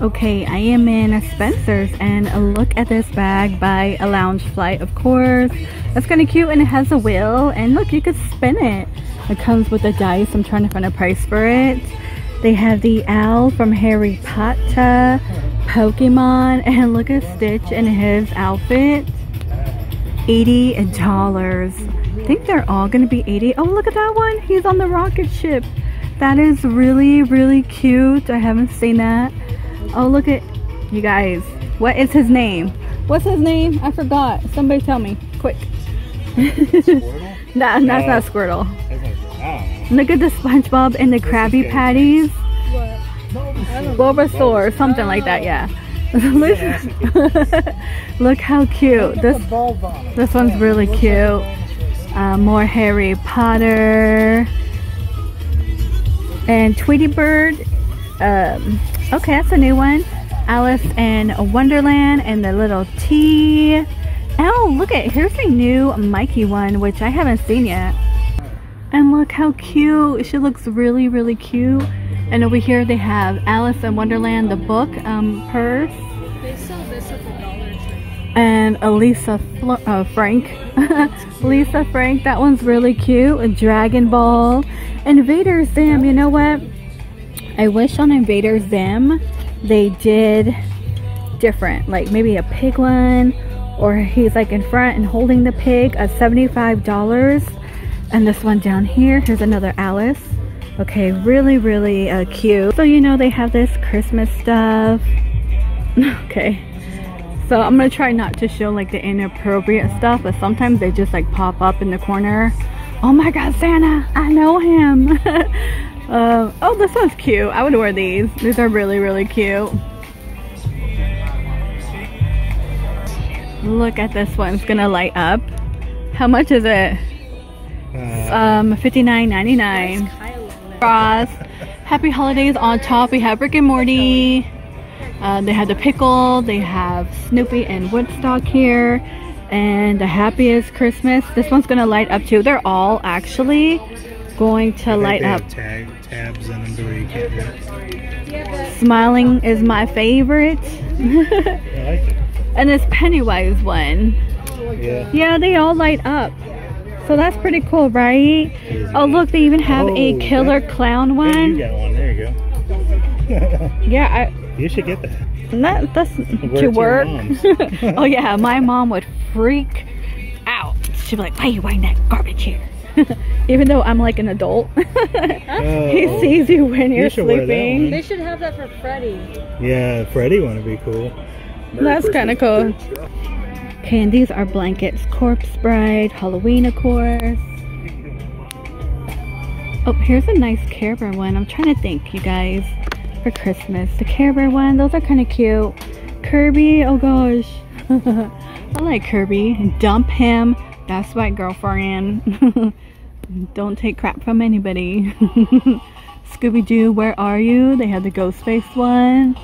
Okay, I am in Spencer's, and a look at this bag by a Loungefly, of course. That's kind of cute, and it has a wheel, and look, you could spin it. It comes with a dice. I'm trying to find a price for it. They have the owl from Harry Potter, Pokemon, and look at Stitch in his outfit. $80. I think they're all going to be $80. Oh, look at that one. He's on the rocket ship. That is really, really cute. I haven't seen that. Oh, look at you guys. What is his name? What's his name? I forgot. Somebody tell me. Quick. Squirtle? Nah, no, that's not Squirtle. Like, wow. Look at the Spongebob and the Krabby Patties. What? Bulbasaur, something like that, yeah. Look how cute. This one's really cute. More Harry Potter. And Tweety Bird. Okay, that's a new one. Alice in Wonderland and the little tea. Oh, look at, here's a new Mikey one, which I haven't seen yet. And look how cute. She looks really, really cute. And over here they have Alice in Wonderland, the book, purse. They sell this at the Dollar Tree. And a Lisa Frank. Lisa Frank, that one's really cute. A Dragon Ball. Invader Zim, you know what? I wish on Invader Zim they did different, like maybe a pig one, or he's like in front and holding the pig at $75. And this one down here, here's another Alice. Okay, really, really cute. So you know they have this Christmas stuff. Okay, so I'm gonna try not to show like the inappropriate stuff, but sometimes they just like pop up in the corner. Oh my God, Santa, I know him. Oh, this one's cute. I would wear these. These are really, really cute. Look at this one. It's gonna light up. How much is it? $59.99. Frost. Happy Holidays. On top we have Rick and Morty. They have the pickle. They have Snoopy and Woodstock here. And the Happiest Christmas. This one's gonna light up too. They're all actually going to light up. Tabs in them where you can't get it. Smiling is my favorite. I like it. And this Pennywise one. Yeah. Yeah, they all light up. So that's pretty cool, right? Oh, look, they even have a killer clown one. You got one. There you go. Yeah, you should get that. That's to work. Oh yeah, my mom would freak out. She'd be like, "Why are you wearing that garbage here?" Even though I'm like an adult. He sees you when you're sleeping. They should have that for Freddy. Yeah, Freddy one would be cool. That's kind of cool. Okay, and these are blankets. Corpse Bride, Halloween, of course. Oh, here's a nice Care Bear one. I'm trying to think, you guys, for Christmas. The Care Bear one, those are kind of cute. Kirby, oh gosh. I like Kirby. Dump him. That's my girlfriend. Don't take crap from anybody. Scooby-Doo, where are you? They had the ghost face one.